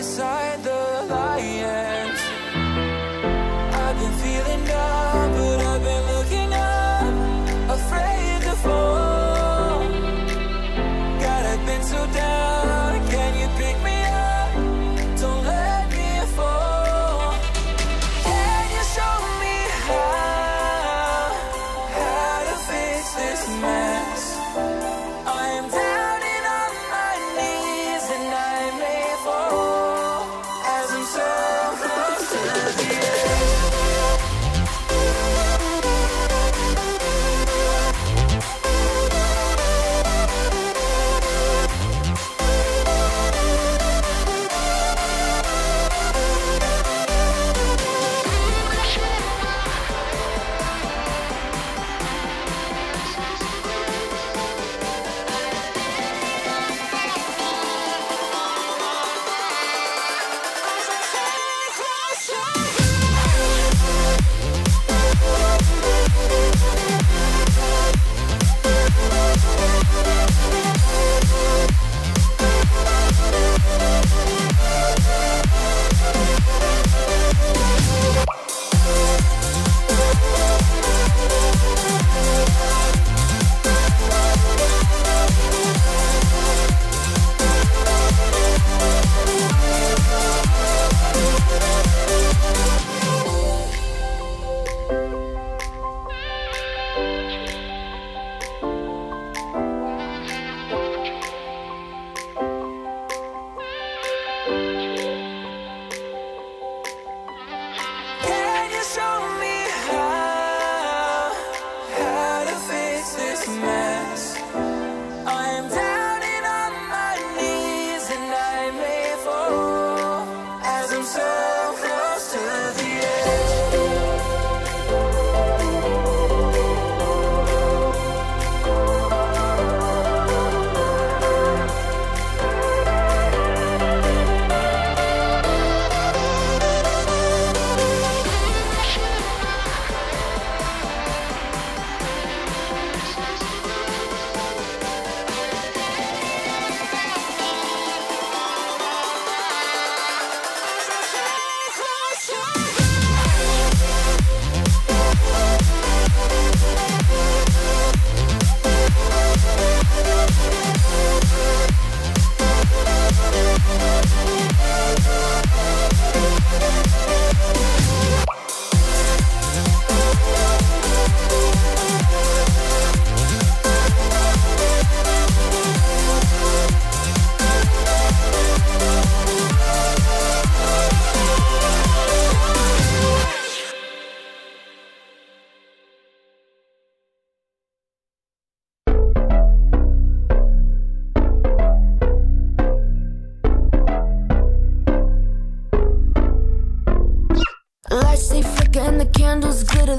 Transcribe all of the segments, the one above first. beside the lions. I've been feeling down, but I've been looking up, afraid to fall. God, I've been so down, can you pick me up? Don't let me fall. Can you show me how to fix this mess? I am down.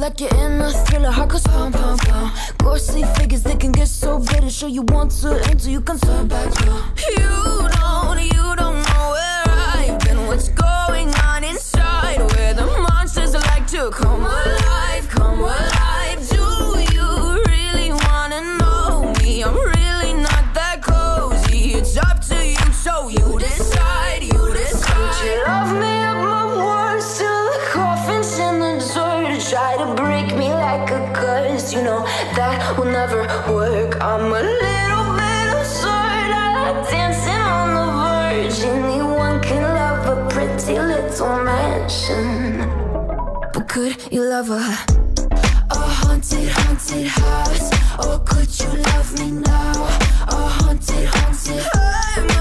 Like you're in a thriller, heart goes pom pom pom. Ghostly figures, they can get so bitter. Sure you want to enter, you can turn back now. You don't know where I've been, what's going on inside, where the monsters like to come alive, come alive. Do you really wanna know me? I'm really not that cozy. It's up to you, so you decide, you decide. Could you love me up my words till the coffin's in the dirt? Try to break me like a curse, you know that will never work. I'm a little bit absurd, I like dancing on the verge. Anyone can love a pretty little mansion, but could you love a haunted, haunted house? Or could you love me now? A haunted, haunted, I'm a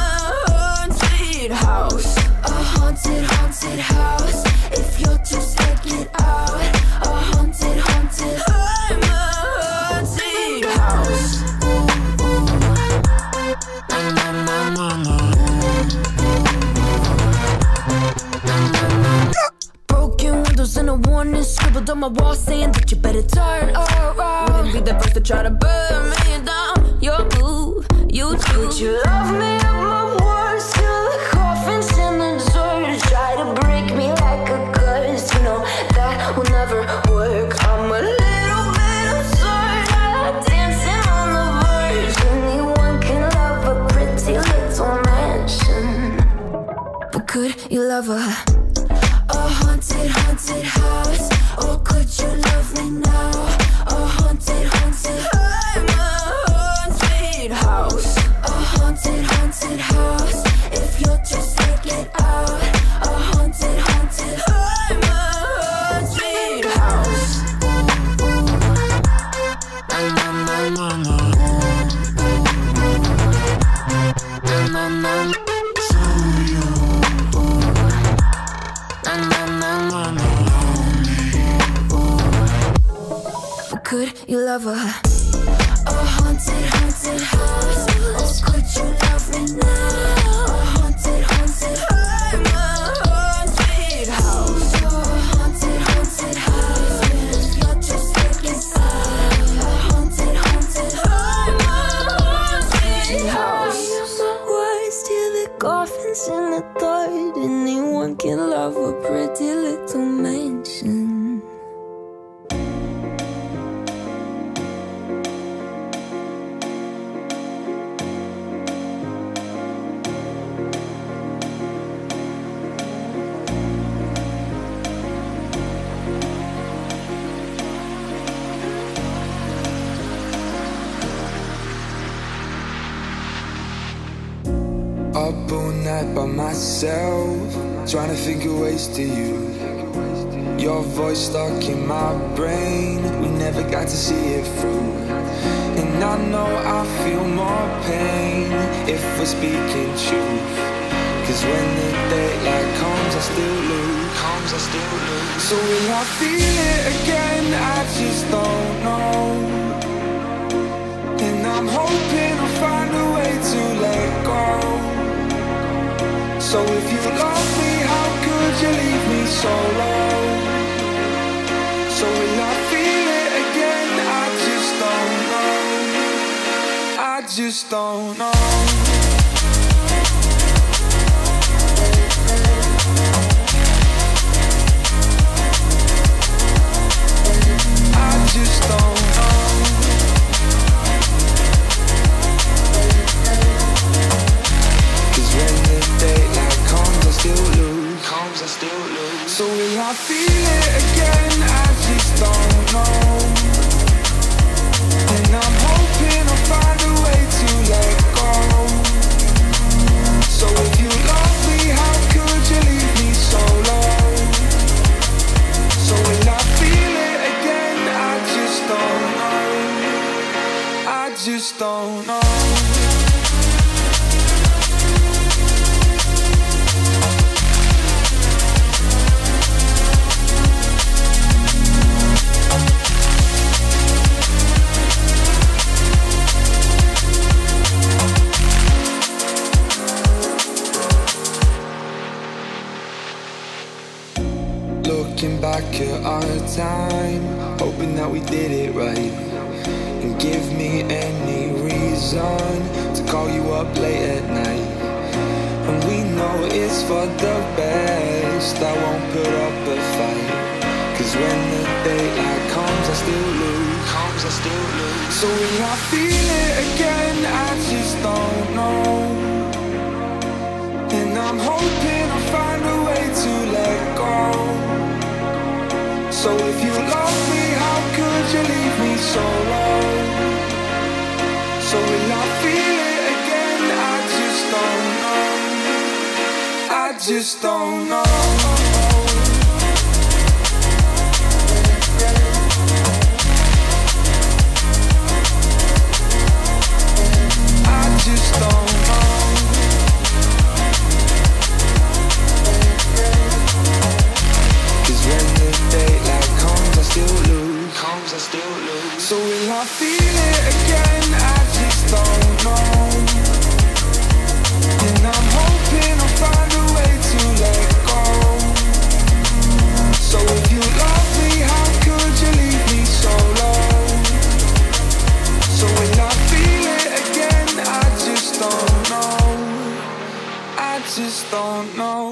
haunted house. A haunted, haunted house. If you're too scared, get out. A haunted, haunted, I'm a haunted house. Broken windows and a warning scribbled on my wall saying that you better turn around. Wouldn't be the first to try to burn me down. You're blue, you do. Could you love me up my words till the coffin's in the dirt? Try to break me like a curse, you know that will never work. I'm a little bit absurd, I like dancing on the verge. Anyone can love a pretty little mansion, but could you love her? A haunted, haunted house. Oh, could you love me now? A haunted, haunted house. I'm a haunted house. A haunted, haunted house. If you'll just take it out. A haunted, haunted house. I'm a haunted house. Could you love her? A haunted, haunted house. Oh, could you love me now? A haunted, haunted house. I'm a haunted house. A haunted, haunted house. If you're just taking out. A haunted, haunted house. I'm a haunted house. I use my words till the coffins in the third. Anyone can love a pretty little mansion. Up all night by myself, trying to figure ways to you. Your voice stuck in my brain, we never got to see it through. And I know I feel more pain if we're speaking truth. Cause when the daylight comes, I still lose. So will I feel it again? I just don't know. And I'm hoping I'll find a way to let go. So if you love me, how could you leave me so low? So will I feel it again? I just don't know. I just don't know. So will I feel it again? I just don't know. And I'm hoping I'll find a way to let go. So if you love me, how could you leave me so low? So will I feel it again? I just don't know. I just don't know. Looking back at our time, hoping that we did it right. And give me any reason to call you up late at night. And we know it's for the best, I won't put up a fight. Cause when the daylight comes, I still lose. So will I feel it again? I just don't know. And I'm hoping I'll find a way to let go. So if you love me, how could you leave me so low? So will I feel it again? I just don't know. I just don't know. So will I feel it again? I just don't know. And I'm hoping I'll find a way to let go. So if you love me, how could you leave me so low? So will I feel it again? I just don't know. I just don't know.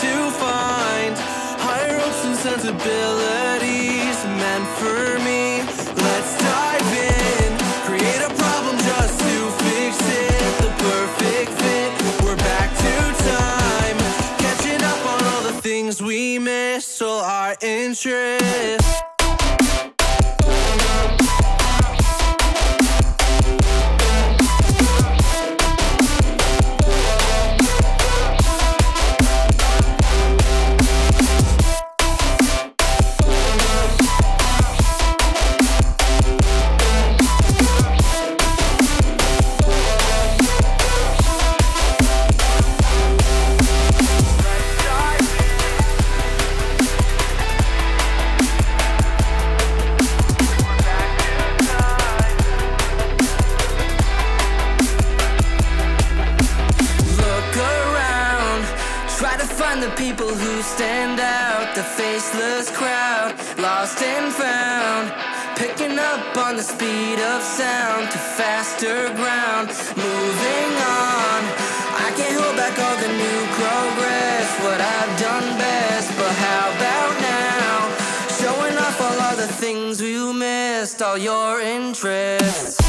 to find higher hopes and sensibilities meant for me. Let's dive in, create a problem just to fix it, the perfect fit. We're back to time, catching up on all the things we miss, all our interests. The people who stand out, the faceless crowd, lost and found, picking up on the speed of sound to faster ground, moving on. I can't hold back all the new progress, what I've done best, but how about now, showing off all of the things you missed, all your interests.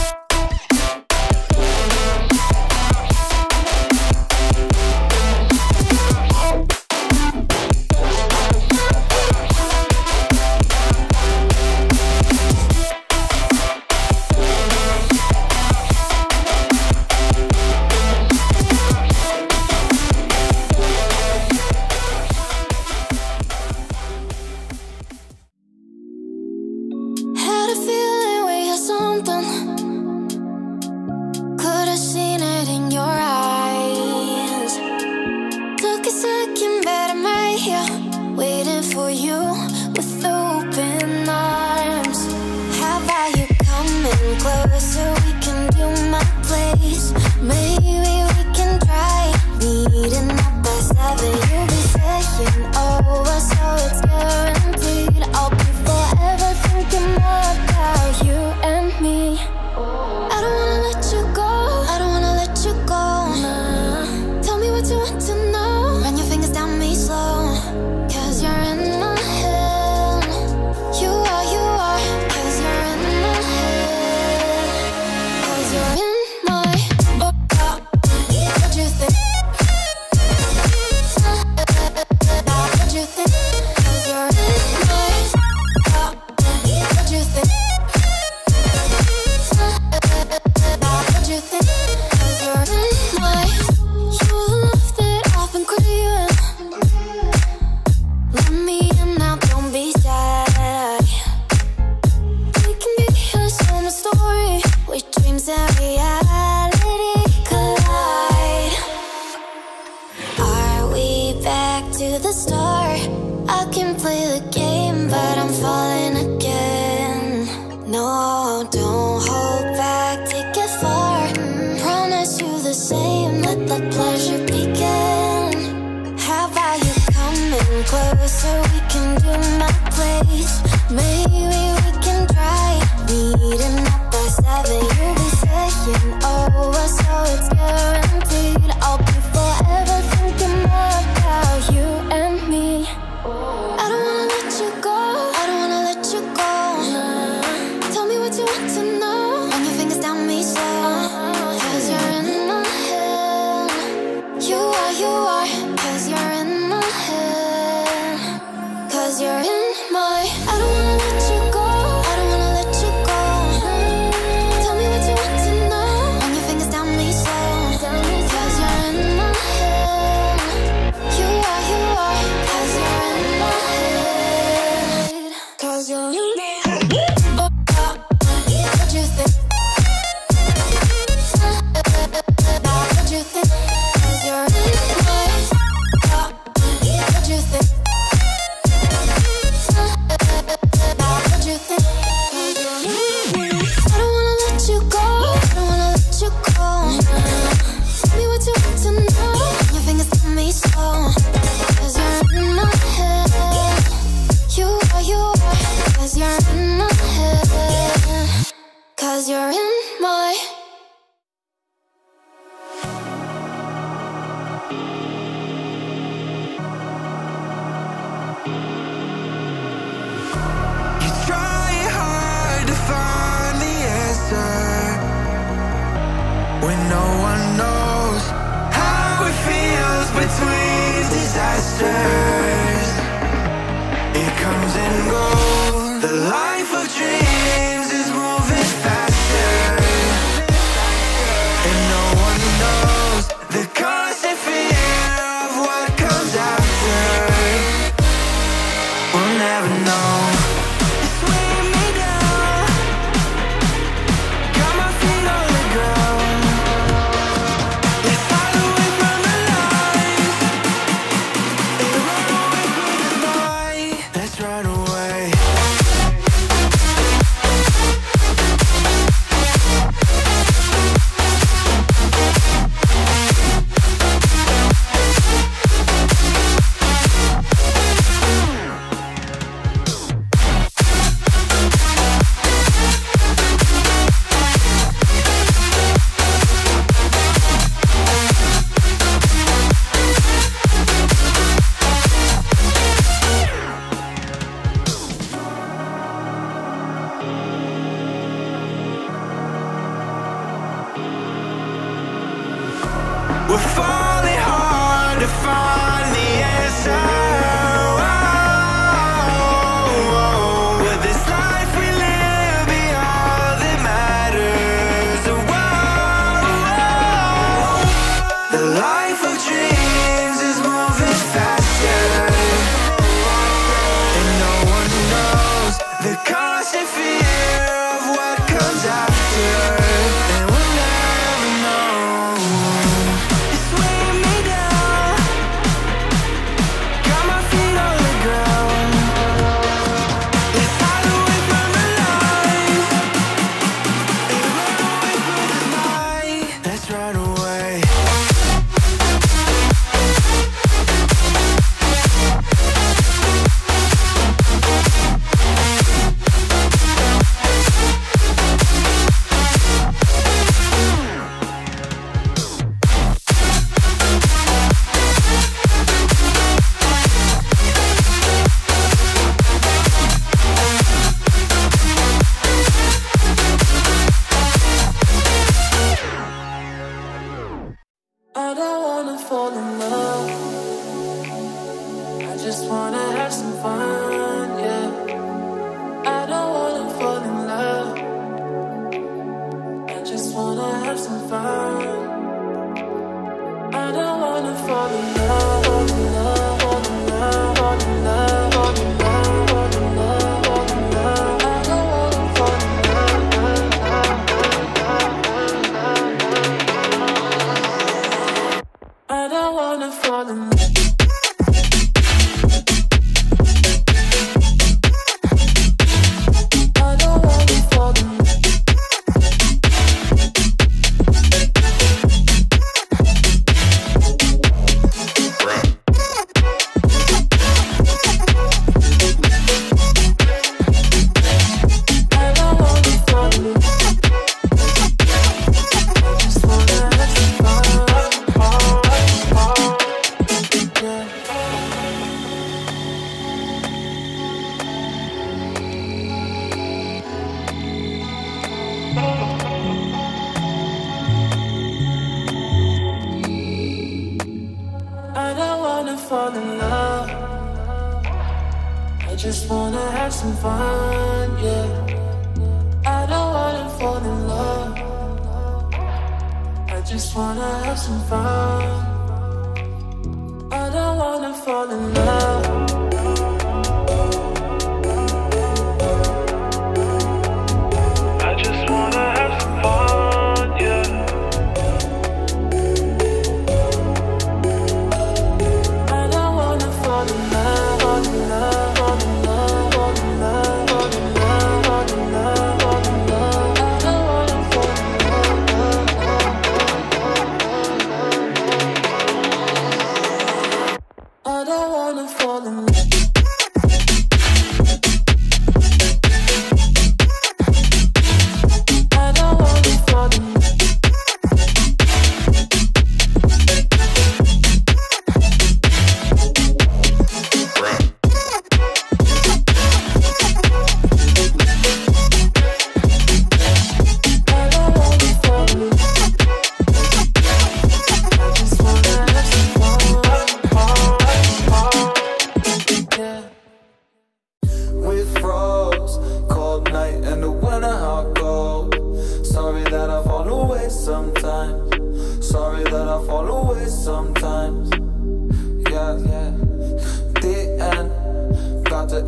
answers. It comes and goes. The life of dreams is moving faster, and no one knows the constant fear of what comes after. We'll never know. It's weighing me down, got my feet on the ground. They hide away from the lies, they run away from the night. Let's run away. We're falling hard to find the answer. Oh, with this life we live be all that matters. Oh, the life of dreams is moving faster, and no one knows the constant fear of what comes after. I don't wanna fall in love, I just wanna have some fun, yeah. I don't wanna fall in love, I just wanna have some fun. I don't wanna fall in love, fall in love, fall in love, fall in love, fall in love, fall in love, fall in love. I don't wanna fall in love, I don't wanna fall in love. Fall in love, I just wanna have some fun, yeah. I don't wanna fall in love, I just wanna have some fun. I don't wanna fall in love.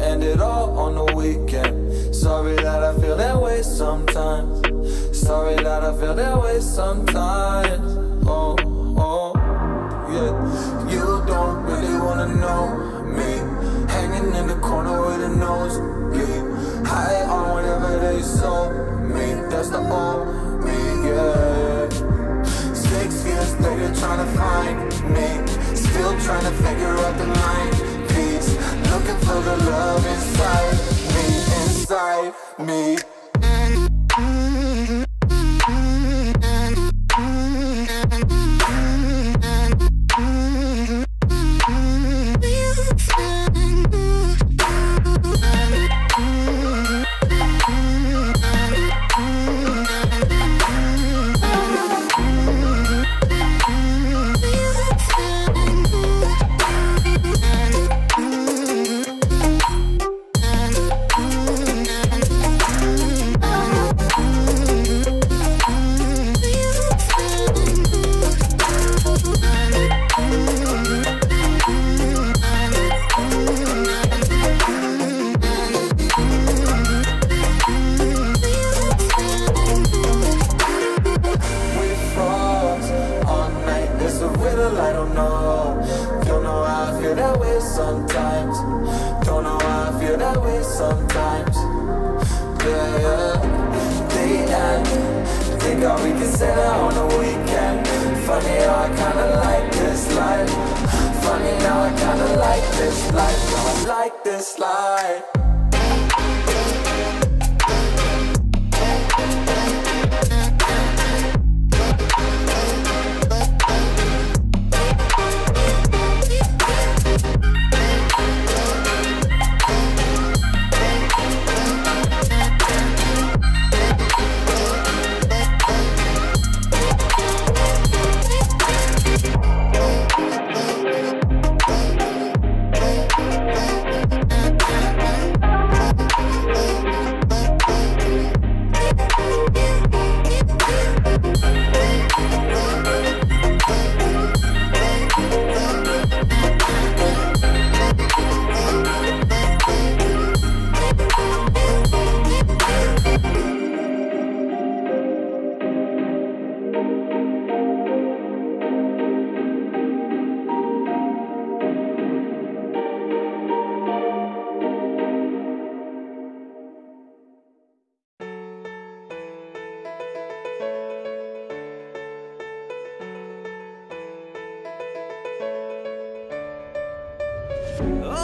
end it all on the weekend. Sorry that I feel that way sometimes. Sorry that I feel that way sometimes. Oh, oh, yeah. You don't really wanna know me, hanging in the corner with a nosebleed, high on whatever they sold me. That's the old me, yeah. 6 years later trying to find me, still trying to figure out the line. Looking for the love inside me, inside me. Sometimes, don't know why I feel that way sometimes. Yeah, they end. Think I'll be considered on the weekend. Funny how I kinda like this life. Funny how I kinda like this life. I like this life.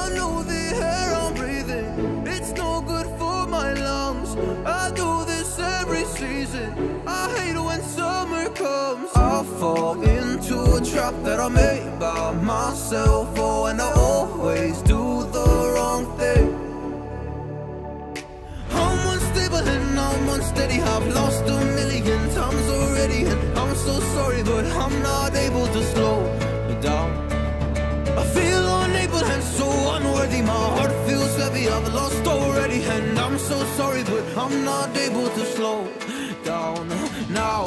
I know the air I'm breathing, it's no good for my lungs. I do this every season, I hate when summer comes. I fall into a trap that I made by myself. Oh, and I always do the wrong thing. I'm unstable and I'm unsteady, I've lost a million times already. And I'm so sorry, but I'm not able to slow me down. I feel unable and so unworthy, my heart feels heavy, I've lost already. And I'm so sorry, but I'm not able to slow down now.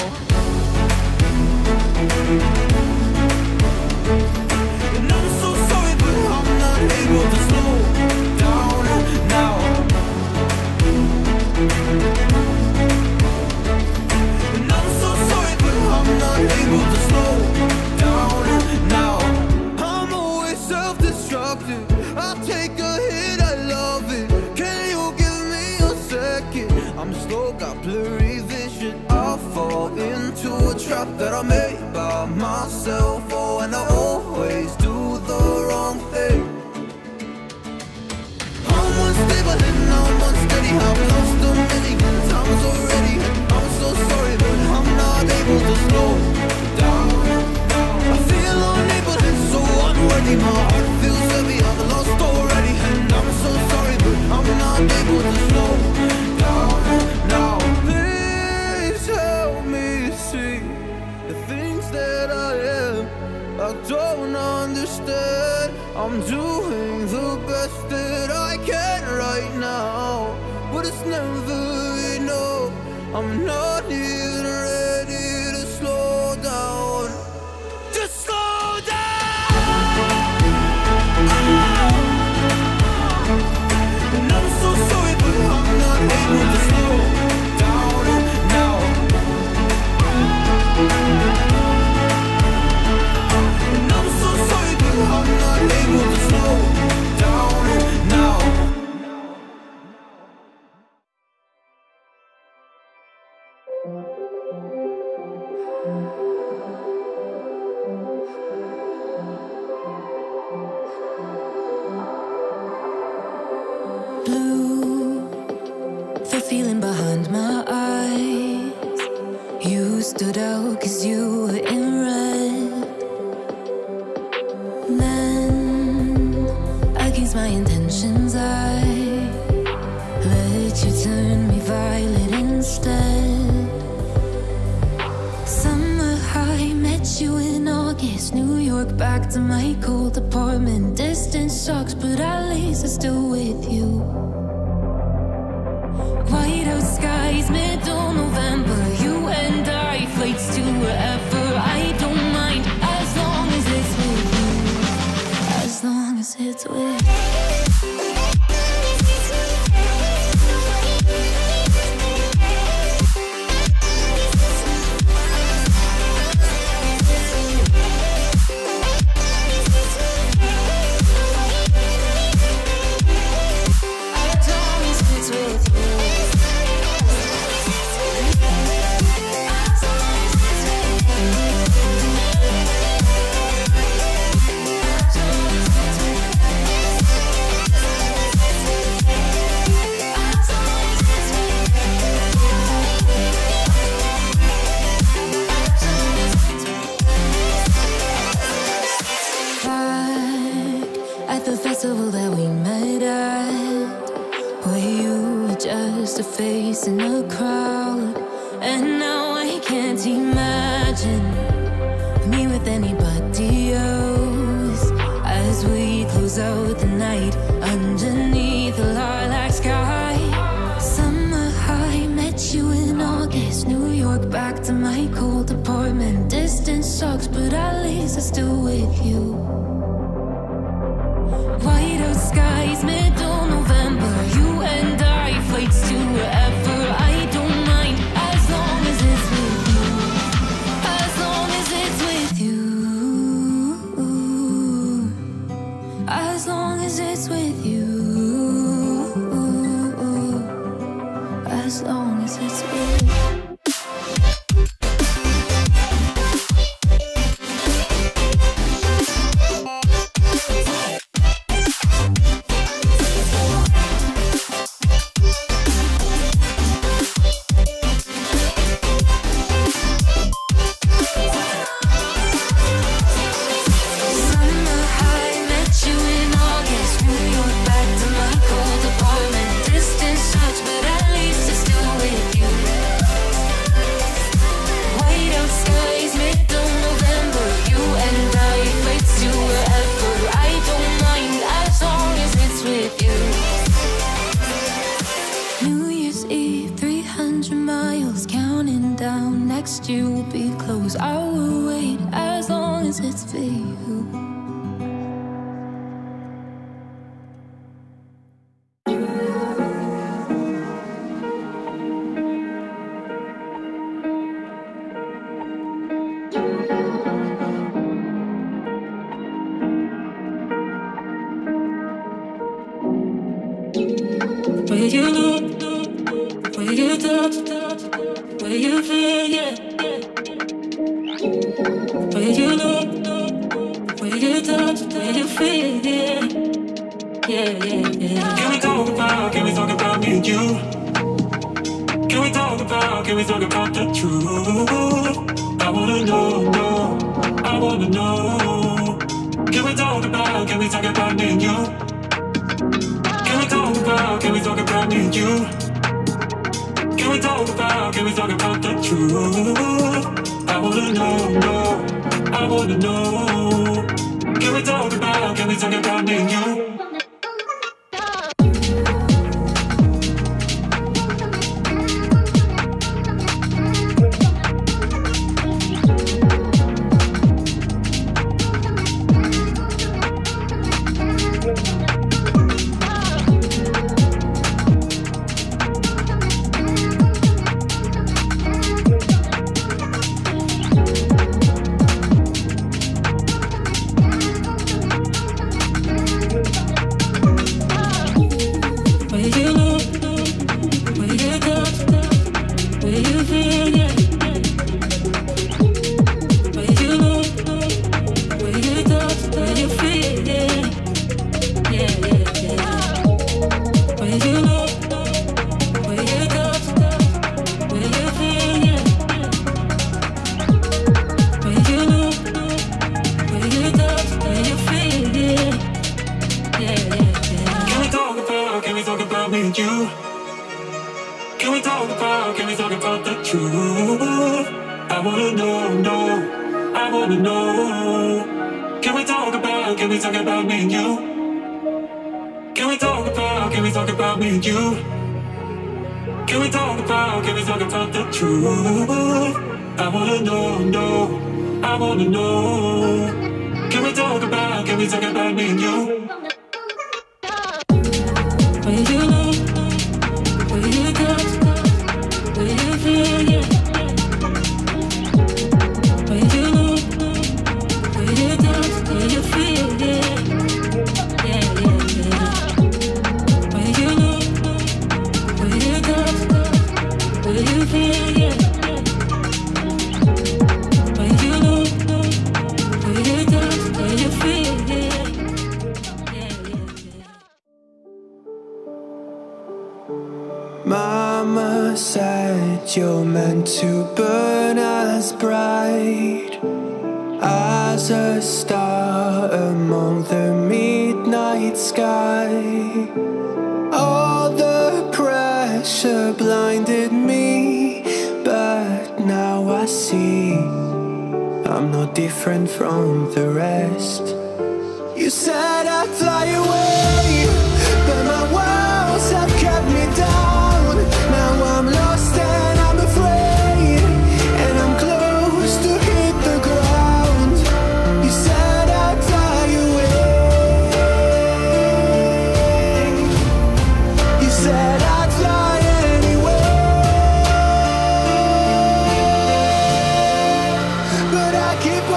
And I'm so sorry, but I'm not able to slow down now. And I'm so sorry, but I'm not able to slow down now. I'll take a hit, I love it. Can you give me a second? I'm slow, got blurry vision. I'll fall into a trap that I made by myself. Oh, and I always do the wrong thing. I'm unstable and I'm unsteady, I've lost a million times already. I'm so sorry, but I'm not able to slow down. I feel unable and so unworthy, my heart feels heavy, I've lost already. And I'm so sorry, but I'm not able to slow down now. Please help me see the things that I am. I don't understand. I'm doing the best that I can right now, but it's never enough. I'm not even ready to slow down. Just slow down. blue, the feeling behind my eyes. You stood out 'cause you were in red. Then, against my intentions, I let you turn me violet instead. Summer high, met you in August, New York, back to my cold apartment. Distance sucks, but at least I'm still with you. Whiteout skies, middle November, you and I, flights to wherever. I don't mind, as long as it's with you. As long as it's with you. Festival that we met at, where you were just a face in the crowd. And now I can't imagine me with anybody else. As we close out the night underneath the lilac sky. Summer high, met you in August, New York, back to my cold apartment. Distance sucks, but at least I'm still with you. Whiteout skies, middle November, you and I, flights to wherever. I don't mind, as long as it's with you. As long as it's with you. As long as it's with you. As long as it's with you. Next year will be close. I will wait as long as it's for you. me and you. Can we talk about, the truth? I wanna know, I wanna know. Can we talk about, me and you? Can we talk about, me and you? Can we talk about, the truth? I wanna know, I wanna know. Can we talk about, me and you? Will you love? Will you touch? Will you feel? Yeah. Will you love? Will you touch? Will you feel? Yeah. Yeah, yeah, yeah. Will you love? Will you touch? Will you feel? Yeah. Mama said you're meant to burn as bright as a star among the midnight sky. All the pressure blinded me, but now I see I'm not different from the rest. You said I'd fly away, but my walls have kept me down. Now I'm lost and I'm afraid, and I'm close to hit the ground. You said I'd fly away. You said I'd fly anyway, but I keep on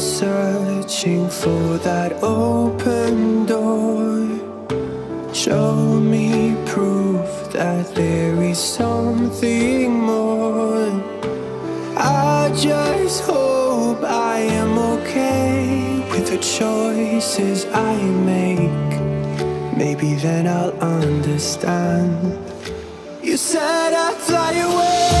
searching for that open door. Show me proof that there is something more. I just hope I am okay with the choices I make. Maybe then I'll understand. You said I'd fly away.